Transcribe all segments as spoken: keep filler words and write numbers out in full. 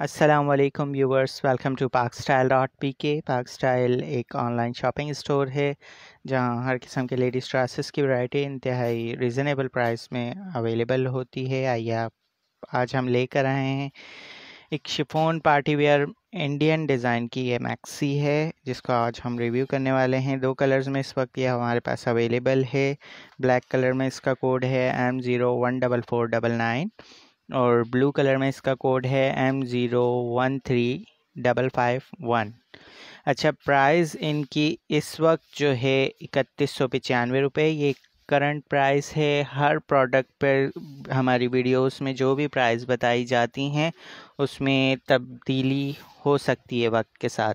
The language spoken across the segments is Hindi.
अस्सलामुअलैकुम viewers, welcome to Pakstyle dot P K. Pakstyle एक ऑनलाइन शॉपिंग स्टोर है जहां हर किस्म के लेडीज़ ड्रेसेस की वैरायटी इंतहाई रिजनेबल प्राइस में अवेलेबल होती है। आइए आप आज हम लेकर आए हैं एक chiffon party wear Indian design की, ये मैक्सी है जिसको आज हम रिव्यू करने वाले हैं। दो कलर्स में इस वक्त ये हमारे पास अवेलेबल है। ब्लैक कलर में इसका कोड है M zero one double four double nine और ब्लू कलर में इसका कोड है M zero one three double five one. अच्छा, प्राइस इनकी इस वक्त जो है इकतीस सौ पचानवे रुपये, ये करंट प्राइस है। हर प्रोडक्ट पर हमारी वीडियोस में जो भी प्राइस बताई जाती हैं उसमें तब्दीली हो सकती है वक्त के साथ,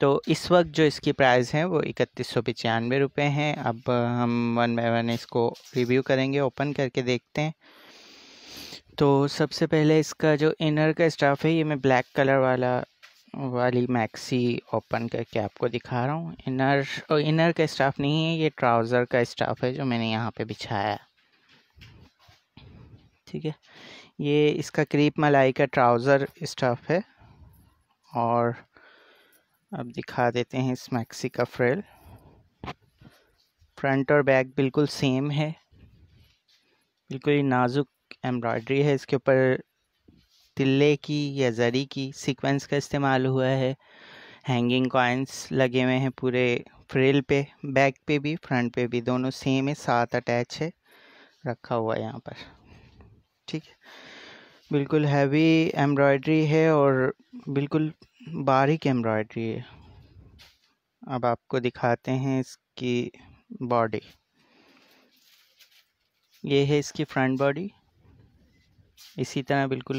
तो इस वक्त जो इसकी प्राइस है वो इकतीस सौ पचानवे रुपये हैं। अब हम वन बाय वन इसको रिव्यू करेंगे, ओपन करके देखते हैं। तो सबसे पहले इसका जो इनर का स्टफ है, ये मैं ब्लैक कलर वाला वाली मैक्सी ओपन करके आपको दिखा रहा हूँ। इनर और इनर का स्टफ नहीं है, ये ट्राउज़र का स्टफ है जो मैंने यहाँ पे बिछाया, ठीक है। ये इसका क्रीप मलाई का ट्राउज़र स्टफ है। और अब दिखा देते हैं इस मैक्सी का फ्रिल। फ्रंट और बैक बिल्कुल सेम है, बिल्कुल ही नाजुक एम्ब्रॉयडरी है। इसके ऊपर तिल्ले की या जरी की सीक्वेंस का इस्तेमाल हुआ है। हैंगिंग कॉइन्स लगे हुए हैं पूरे फ्रिल पे, बैक पे भी फ्रंट पे भी, दोनों सेम है। साथ अटैच है, रखा हुआ है यहाँ पर, ठीक है। बिल्कुल हैवी एम्ब्रॉयडरी है और बिल्कुल बारीक एम्ब्रॉयडरी है। अब आपको दिखाते हैं इसकी बॉडी। ये है इसकी फ्रंट बॉडी। इसी तरह बिल्कुल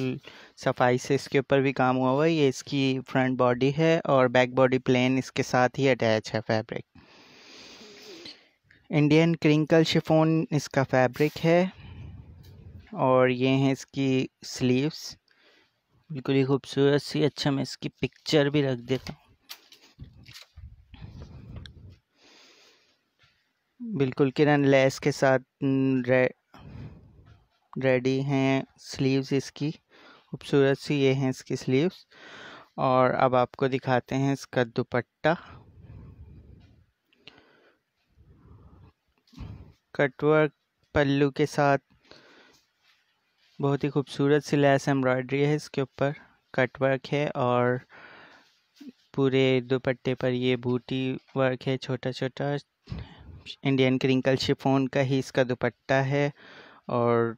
सफाई से इसके ऊपर भी काम हुआ हुआ है। ये इसकी फ्रंट बॉडी है और बैक बॉडी प्लेन इसके साथ ही अटैच है। फैब्रिक इंडियन क्रिंकल शिफॉन इसका फैब्रिक है। और ये हैं इसकी स्लीव्स, बिल्कुल ही खूबसूरत सी। अच्छा, मैं इसकी पिक्चर भी रख देता हूँ। बिल्कुल किरण लेस के साथ रेड रेडी हैं स्लीव्स इसकी, खूबसूरत सी। ये हैं इसकी स्लीव्स। और अब आपको दिखाते हैं इसका दुपट्टा। कटवर्क पल्लू के साथ बहुत ही खूबसूरत सी लेस एम्ब्रॉयडरी है, इसके ऊपर कटवर्क है। और पूरे दुपट्टे पर ये बूटी वर्क है, छोटा छोटा। इंडियन क्रिंकल शिफॉन का ही इसका दुपट्टा है और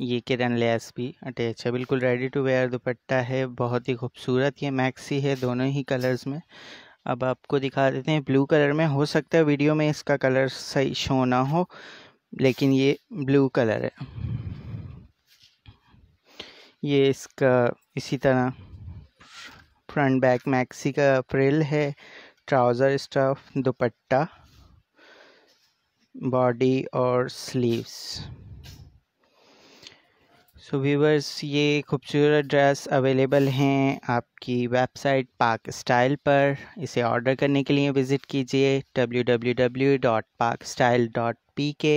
ये किरण लेस भी अटैच है। बिल्कुल रेडी टू वेयर दुपट्टा है, बहुत ही खूबसूरत ये मैक्सी है, दोनों ही कलर्स में। अब आपको दिखा देते हैं ब्लू कलर में। हो सकता है वीडियो में इसका कलर सही शो ना हो, लेकिन ये ब्लू कलर है। ये इसका इसी तरह फ्रंट बैक मैक्सी का फ्रिल है, ट्राउज़र स्टफ, दुपट्टा, बॉडी और स्लीव्स। सो व्यूवर्स, ये खूबसूरत ड्रेस अवेलेबल हैं आपकी वेबसाइट पाकस्टाइल पर। इसे ऑर्डर करने के लिए विज़िट कीजिए W W W dot Pakstyle dot P K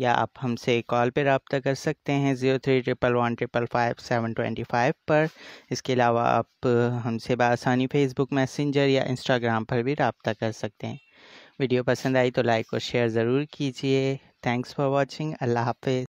या आप हमसे कॉल पर रब्ता कर सकते हैं zero three triple one triple five seven twenty five पर। इसके अलावा आप हमसे बआसानी फेसबुक मैसेंजर या इंस्टाग्राम पर भी रब्ता कर सकते हैं। वीडियो पसंद आई तो लाइक और शेयर ज़रूर कीजिए। Thanks for watching. अल्लाह हाफ़िज़।